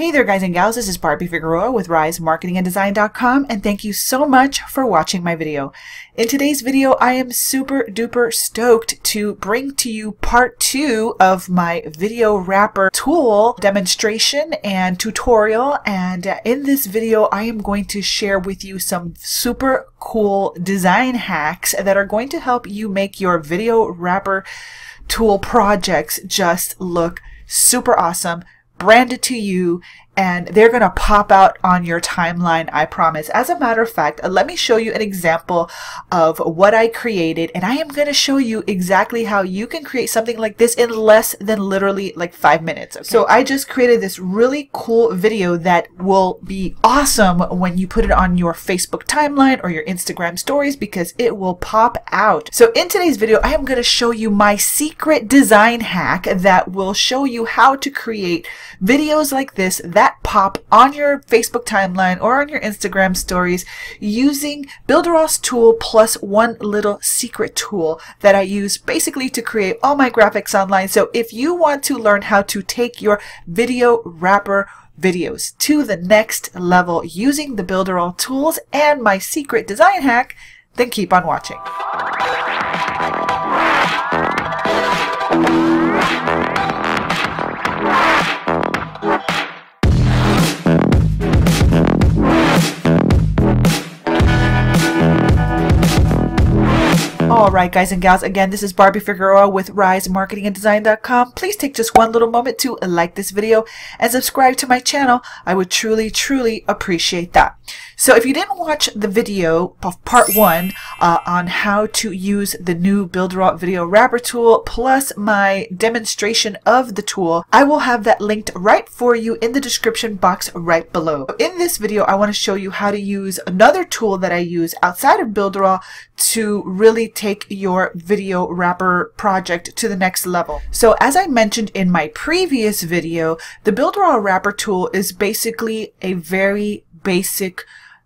Hey there guys and gals, this is Barbie Figueroa with RiseMarketingAndDesign.com, and thank you so much for watching my video. In today's video, I am super duper stoked to bring to you part 2 of my video wrapper tool demonstration and tutorial. And in this video, I am going to share with you some super cool design hacks that are going to help you make your video wrapper tool projects just look super awesome, branded to you, and they're going to pop out on your timeline, I promise. As a matter of fact, let me show you an example of what I created, and I am going to show you exactly how you can create something like this in less than literally like 5 minutes. Okay? So I just created this really cool video that will be awesome when you put it on your Facebook timeline or your Instagram stories, because it will pop out. So in today's video, I am going to show you my secret design hack that will show you how to create videos like this that pop on your Facebook timeline or on your Instagram stories using Builderall's tool plus one little secret tool that I use basically to create all my graphics online. So if you want to learn how to take your video wrapper videos to the next level using the Builderall tools and my secret design hack, then keep on watching. Alright guys and gals, again, this is Barbie Figueroa with RiseMarketingAndDesign.com. Please take just one little moment to like this video and subscribe to my channel. I would truly, truly appreciate that. So if you didn't watch the video of part 1 on how to use the new Builderall video wrapper tool plus my demonstration of the tool, I will have that linked right for you in the description box right below. In this video, I want to show you how to use another tool that I use outside of Builderall to really take your video wrapper project to the next level. So as I mentioned in my previous video, the Builderall wrapper tool is basically a very basic,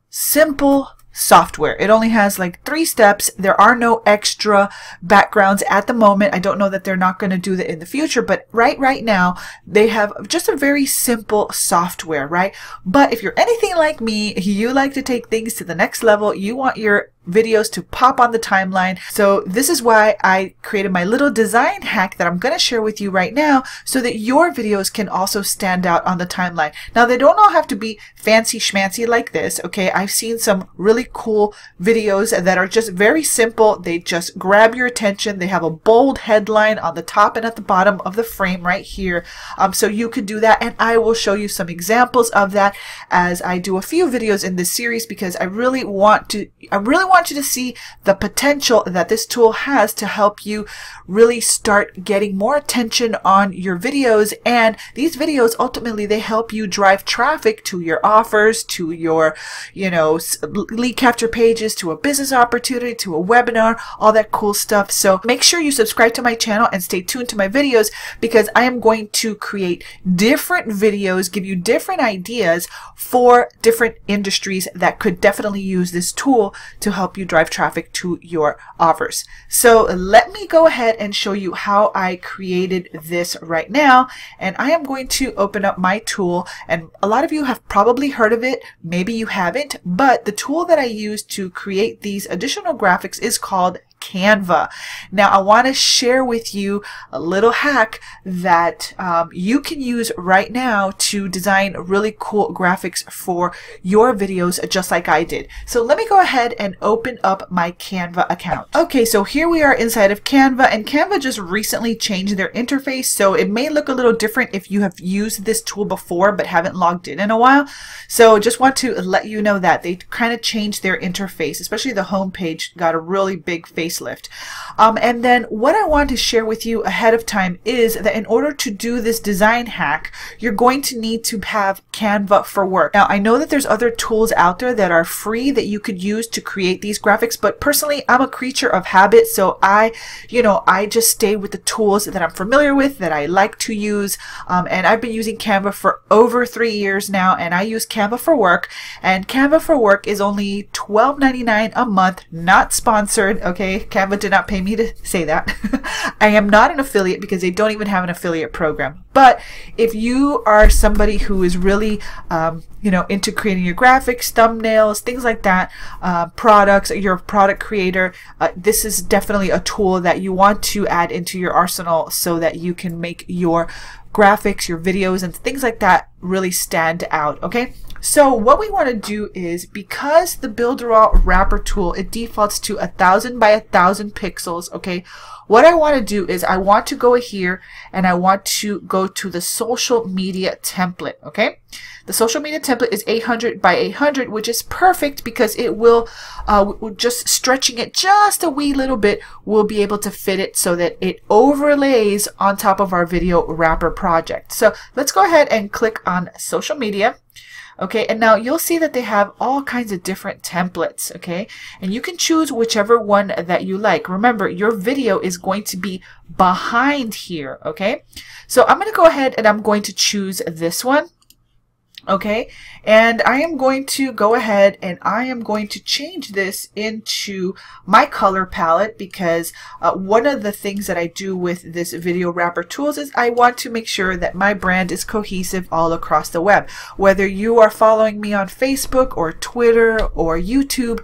simple software. It only has like 3 steps. There are no extra backgrounds at the moment. I don't know that they're not going to do that in the future, but right now they have just a very simple software, right? But if you're anything like me, you like to take things to the next level. You want your videos to pop on the timeline. So this is why I created my little design hack that I'm going to share with you right now, so that your videos can also stand out on the timeline. Now, they don't all have to be fancy schmancy like this, okay? I've seen some really cool videos that are just very simple. They just grab your attention. They have a bold headline on the top and at the bottom of the frame right here. So you can do that, and I will show you some examples of that as I do a few videos in this series, because I really want you to see the potential that this tool has to help you really start getting more attention on your videos. And these videos, ultimately, they help you drive traffic to your offers, to your, you know, lead capture pages, to a business opportunity, to a webinar, all that cool stuff. So make sure you subscribe to my channel and stay tuned to my videos, because I am going to create different videos, give you different ideas for different industries that could definitely use this tool to help you drive traffic to your offers. So let me go ahead and show you how I created this right now. And I am going to open up my tool, and a lot of you have probably heard of it, maybe you haven't, but the tool that I use to create these additional graphics is called Canva. Now, I want to share with you a little hack that you can use right now to design really cool graphics for your videos, just like I did. So let me go ahead and open up my Canva account. Okay, so here we are inside of Canva, and Canva just recently changed their interface, so it may look a little different if you have used this tool before but haven't logged in a while. So just want to let you know that they kind of changed their interface, especially the home page got a really big face lift. And then what I want to share with you ahead of time is that in order to do this design hack, you're going to need to have Canva for Work. Now, I know that there's other tools out there that are free that you could use to create these graphics, but personally, I'm a creature of habit, so I just stay with the tools that I'm familiar with, that I like to use, and I've been using Canva for over 3 years now, and I use Canva for Work, and Canva for Work is only $12.99 a month, not sponsored, okay? Canva did not pay me to say that. I am not an affiliate because they don't even have an affiliate program. But if you are somebody who is really, you know, into creating your graphics, thumbnails, things like that, products, you're a product creator, this is definitely a tool that you want to add into your arsenal so that you can make your graphics, your videos, and things like that really stand out, okay? So what we want to do is, because the Builderall wrapper tool, it defaults to 1,000 by 1,000 pixels, okay? What I want to do is I want to go here and I want to go to the social media template, okay? The social media template is 800 by 800, which is perfect because it will, just stretching it just a wee little bit, we'll be able to fit it so that it overlays on top of our video wrapper project. So let's go ahead and click on social media. Okay, and now you'll see that they have all kinds of different templates, okay? And you can choose whichever one that you like. Remember, your video is going to be behind here, okay? So I'm going to go ahead and I'm going to choose this one, okay? And I am going to go ahead and I am going to change this into my color palette, because one of the things that I do with this video wrapper tools is I want to make sure that my brand is cohesive all across the web. Whether you are following me on Facebook or Twitter or YouTube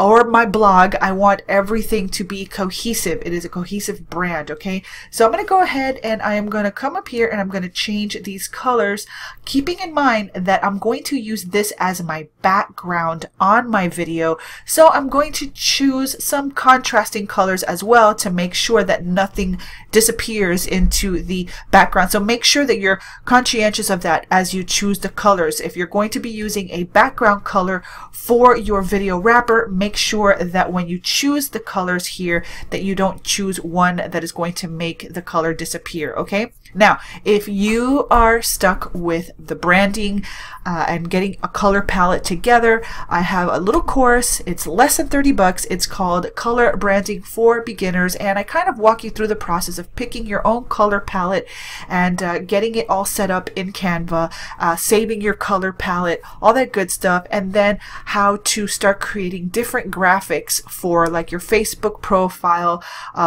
or my blog, I want everything to be cohesive. It is a cohesive brand, okay? So I'm going to go ahead and I am going to come up here and I'm going to change these colors, keeping in mind that I'm going to use this as my background on my video. So I'm going to choose some contrasting colors as well to make sure that nothing disappears into the background. So make sure that you're conscientious of that as you choose the colors. If you're going to be using a background color for your video wrapper, make sure that when you choose the colors here that you don't choose one that is going to make the color disappear, okay? Now, if you are stuck with the branding and getting a color palette together, I have a little course. It's less than 30 bucks. It's called Color Branding for Beginners, and I kind of walk you through the process of picking your own color palette and getting it all set up in Canva, saving your color palette, all that good stuff, and then how to start creating different graphics for like your Facebook profile,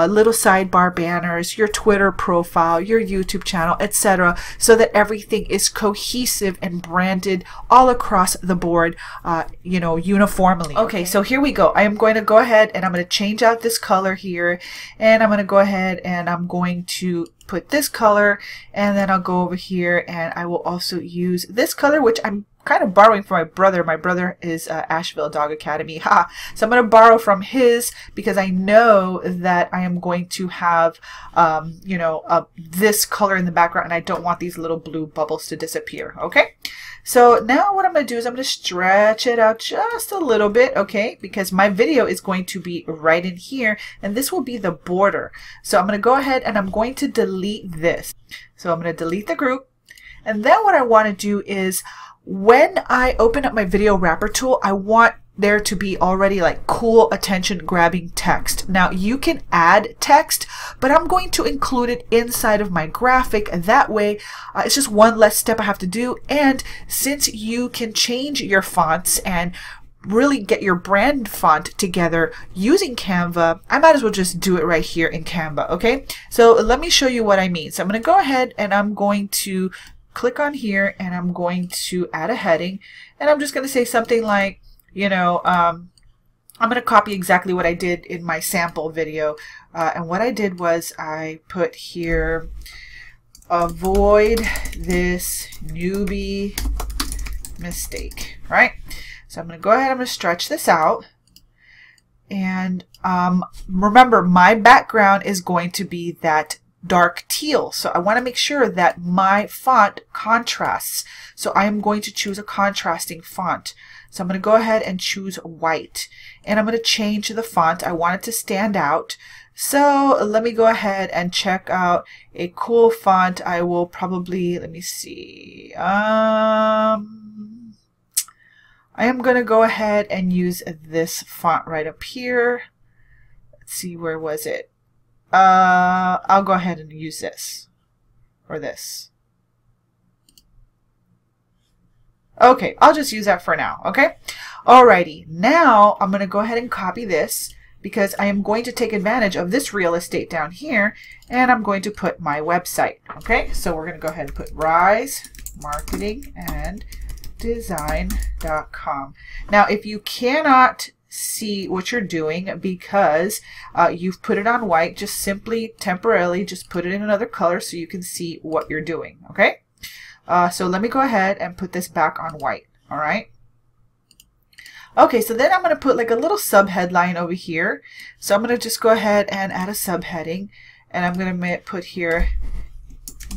little sidebar banners, your Twitter profile, your YouTube channel, etc., so that everything is cohesive and branded all across the board, you know, uniformly. Okay, so here we go. I am going to go ahead and I'm going to change out this color here, and I'm going to go ahead and I'm going to put this color, and then I'll go over here and I will also use this color, which I'm kind of borrowing from my brother. My brother is Asheville Dog Academy. Ha! So I'm going to borrow from his because I know that I am going to have, you know, this color in the background, and I don't want these little blue bubbles to disappear. Okay. So now what I'm going to do is I'm going to stretch it out just a little bit. Okay. Because my video is going to be right in here, and this will be the border. So I'm going to go ahead and I'm going to delete this. So I'm going to delete the group. And then what I want to do is, when I open up my video wrapper tool, I want there to be already like cool, attention-grabbing text. Now, you can add text, but I'm going to include it inside of my graphic. That way, it's just one less step I have to do. And since you can change your fonts and really get your brand font together using Canva, I might as well just do it right here in Canva, okay? So let me show you what I mean. So I'm going to go ahead and I'm going to click on here and I'm going to add a heading, and I'm just going to say something like, you know, I'm going to copy exactly what I did in my sample video, and what I did was I put here, avoid this newbie mistake, right? So I'm going to go ahead, I'm going to stretch this out, and remember, my background is going to be that dark teal. So I want to make sure that my font contrasts. So I'm going to choose a contrasting font. So I'm going to go ahead and choose white, and I'm going to change the font. I want it to stand out. So let me go ahead and check out a cool font. I will probably, let me see. I am going to go ahead and use this font right up here. Let's see, where was it? I'll go ahead and use this, or this. Okay, I'll just use that for now, okay? Alrighty, now I'm going to go ahead and copy this, because I am going to take advantage of this real estate down here, and I'm going to put my website. Okay, so we're going to go ahead and put RiseMarketingAndDesign.com. Now, if you cannot see what you're doing because you've put it on white, just simply temporarily just put it in another color so you can see what you're doing. Okay, so let me go ahead and put this back on white. All right. Okay, so then I'm going to put like a little sub headline over here. So I'm going to just go ahead and add a subheading, and I'm going to put here,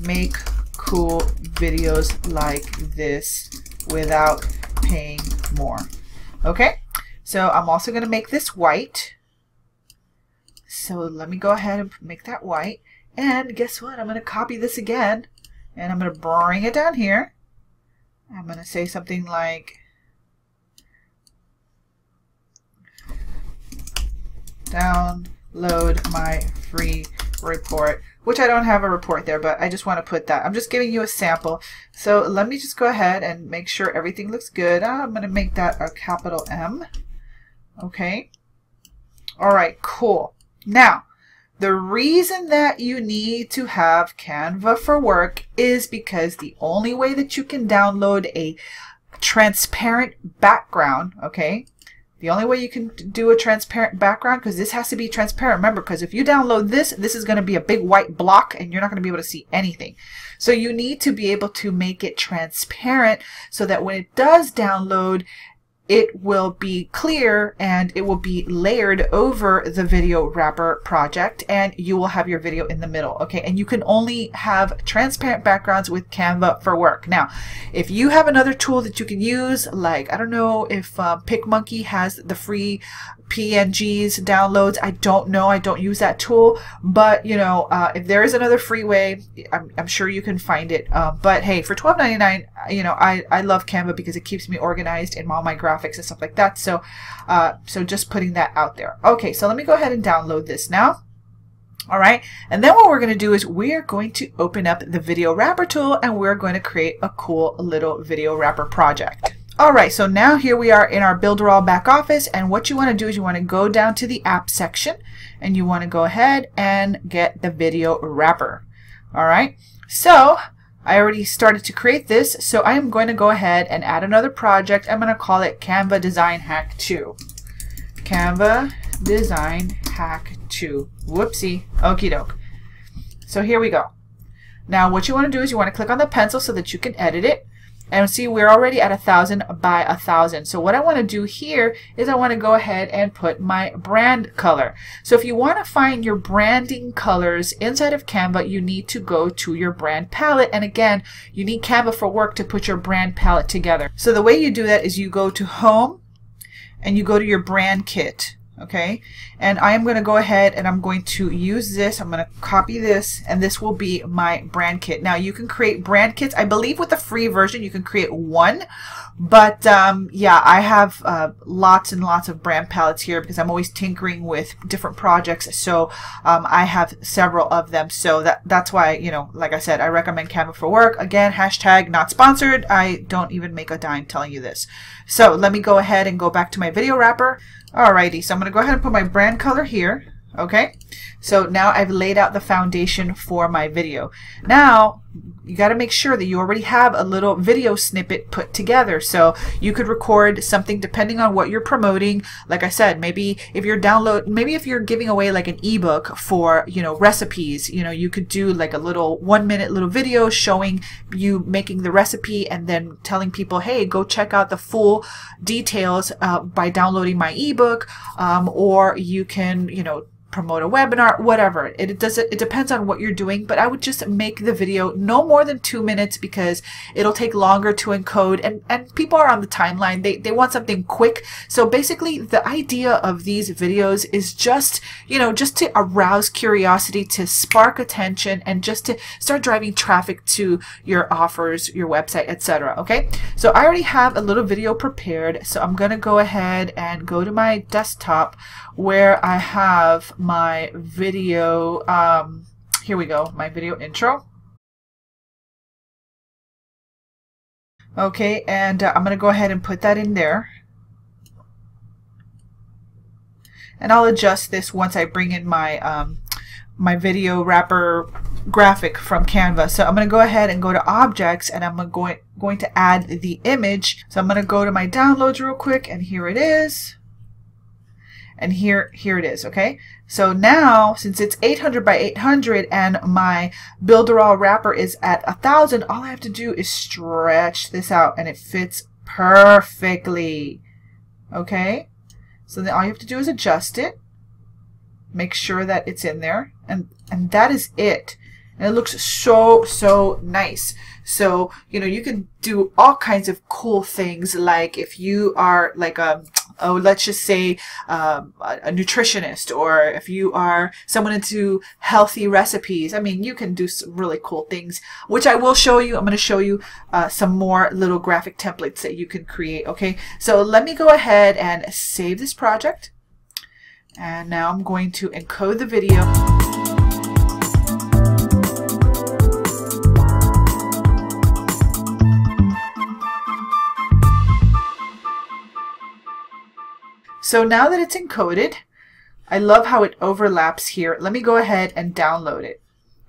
make cool videos like this without paying more. Okay, so I'm also going to make this white. So let me go ahead and make that white. And guess what? I'm going to copy this again, and I'm going to bring it down here. I'm going to say something like, download my free report, which I don't have a report there, but I just want to put that. I'm just giving you a sample. So let me just go ahead and make sure everything looks good. I'm going to make that a capital M. Okay. All right, cool. Now, the reason that you need to have Canva for Work is because the only way that you can download a transparent background, okay, the only way you can do a transparent background, because this has to be transparent. Remember, because if you download this, this is going to be a big white block and you're not going to be able to see anything. So you need to be able to make it transparent so that when it does download, it will be clear and it will be layered over the video wrapper project, and you will have your video in the middle. Okay, and you can only have transparent backgrounds with Canva for Work. Now, if you have another tool that you can use, like, I don't know if PicMonkey has the free PNGs downloads. I don't know. I don't use that tool, but you know, if there is another free way, I'm sure you can find it. But hey, for $12.99, you know, I love Canva because it keeps me organized in all my graphics and stuff like that. So, so just putting that out there. Okay, so let me go ahead and download this now. All right, and then what we're going to do is we're going to open up the video wrapper tool, and we're going to create a cool little video wrapper project. All right, so now here we are in our Builderall back office, and what you want to do is you want to go down to the app section, and you want to go ahead and get the video wrapper. All right, so I already started to create this, so I am going to go ahead and add another project. I'm going to call it Canva Design Hack 2. Canva Design Hack 2. Whoopsie, okie doke. So here we go. Now what you want to do is you want to click on the pencil so that you can edit it. And see, we're already at 1,000 by 1,000. So what I want to do here is I want to go ahead and put my brand color. So if you want to find your branding colors inside of Canva, you need to go to your brand palette. And again, you need Canva for Work to put your brand palette together. So the way you do that is you go to Home and you go to your brand kit. Okay, and I am going to go ahead and I'm going to use this. I'm going to copy this, and this will be my brand kit. Now you can create brand kits. I believe with the free version you can create one, but yeah, I have lots and lots of brand palettes here because I'm always tinkering with different projects. So I have several of them. So that's why, you know, like I said, I recommend Canva for Work. Again, hashtag not sponsored. I don't even make a dime telling you this. So let me go ahead and go back to my video wrapper. Alrighty, so I'm going to go ahead and put my brand color here. Okay, so now I've laid out the foundation for my video. Now you got to make sure that you already have a little video snippet put together. So you could record something depending on what you're promoting. Like I said, maybe if you're giving away like an ebook for, you know, recipes, you know, you could do like a little 1-minute little video showing you making the recipe and then telling people, hey, go check out the full details by downloading my ebook, or you can, you know, promote a webinar, whatever. It depends on what you're doing, but I would just make the video no more than 2 minutes because it'll take longer to encode, and people are on the timeline. They want something quick. So basically the idea of these videos is just, you know, just to arouse curiosity, to spark attention, and just to start driving traffic to your offers, your website, etc. Okay, so I already have a little video prepared, so I'm gonna go ahead and go to my desktop where I have my video, here we go, my video intro. Okay, and I'm going to go ahead and put that in there. And I'll adjust this once I bring in my my video wrapper graphic from Canva. So I'm going to go ahead and go to objects, and I'm going to add the image. So I'm going to go to my downloads real quick, and here it is. And here it is. Okay, so now since it's 800 by 800 and my Builderall wrapper is at 1,000, all I have to do is stretch this out and it fits perfectly. Okay, so then all you have to do is adjust it, make sure that it's in there, and that is it. And it looks so nice. So, you know, you can do all kinds of cool things, like if you are like let's just say a nutritionist, or if you are someone into healthy recipes. I mean, you can do some really cool things, which I will show you. I'm going to show you some more little graphic templates that you can create. Okay, so let me go ahead and save this project. And now I'm going to encode the video. So now that it's encoded, I love how it overlaps here. Let me go ahead and download it.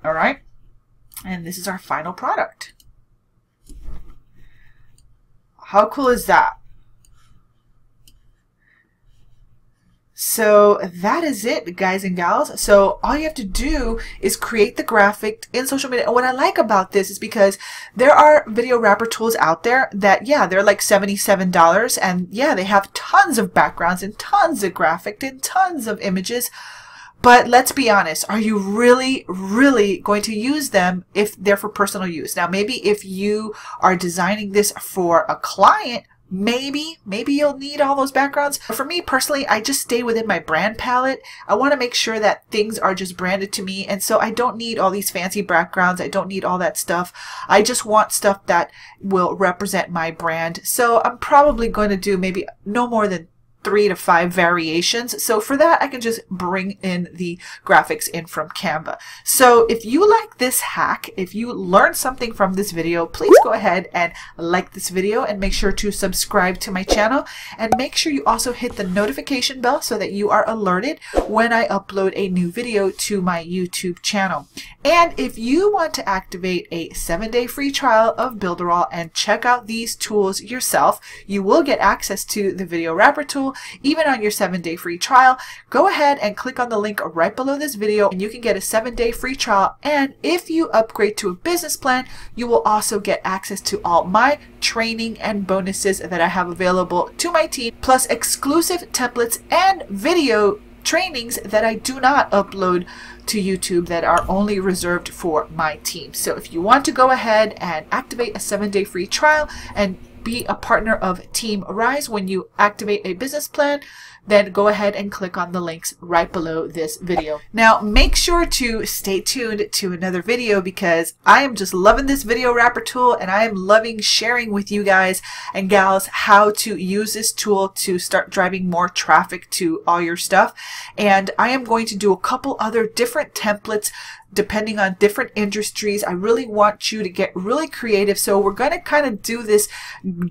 All right. And this is our final product. How cool is that? So that is it, guys and gals. So all you have to do is create the graphic in social media. And what I like about this is because there are video wrapper tools out there that, yeah, they're like $77. And yeah, they have tons of backgrounds and tons of graphics and tons of images. But let's be honest, are you really going to use them if they're for personal use? Now, maybe if you are designing this for a client, maybe you'll need all those backgrounds. For me personally, I just stay within my brand palette. I want to make sure that things are just branded to me, and so I don't need all these fancy backgrounds. I don't need all that stuff. I just want stuff that will represent my brand. So I'm probably going to do maybe no more than 3 to 5 variations. So for that, I can just bring in the graphics in from Canva. So if you like this hack, if you learned something from this video, please go ahead and like this video and make sure to subscribe to my channel, and make sure you also hit the notification bell so that you are alerted when I upload a new video to my YouTube channel. And if you want to activate a 7-day free trial of Builderall and check out these tools yourself, you will get access to the video wrapper tool even on your 7-day free trial. Go ahead and click on the link right below this video and you can get a 7-day free trial. And if you upgrade to a business plan, you will also get access to all my training and bonuses that I have available to my team, plus exclusive templates and video trainings that I do not upload to YouTube, that are only reserved for my team. So if you want to go ahead and activate a 7-day free trial and be a partner of Team Rise when you activate a business plan, then go ahead and click on the links right below this video. Now make sure to stay tuned to another video, because I am just loving this video wrapper tool, and I am loving sharing with you guys and gals how to use this tool to start driving more traffic to all your stuff. And I am going to do a couple other different templates depending on different industries. I really want you to get really creative. So we're going to kind of do this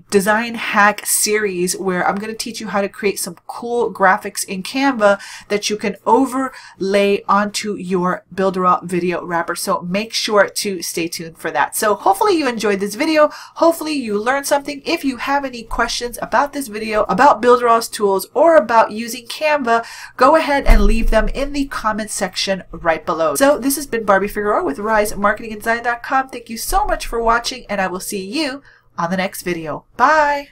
design hack series where I'm going to teach you how to create some cool graphics in Canva that you can overlay onto your Builderall video wrapper. So make sure to stay tuned for that. So hopefully you enjoyed this video. Hopefully you learned something. If you have any questions about this video, about Builderall's tools, or about using Canva, go ahead and leave them in the comment section right below. So this is been Barbie Figueroa with RiseMarketingAndDesign.com. Thank you so much for watching, and I will see you on the next video. Bye!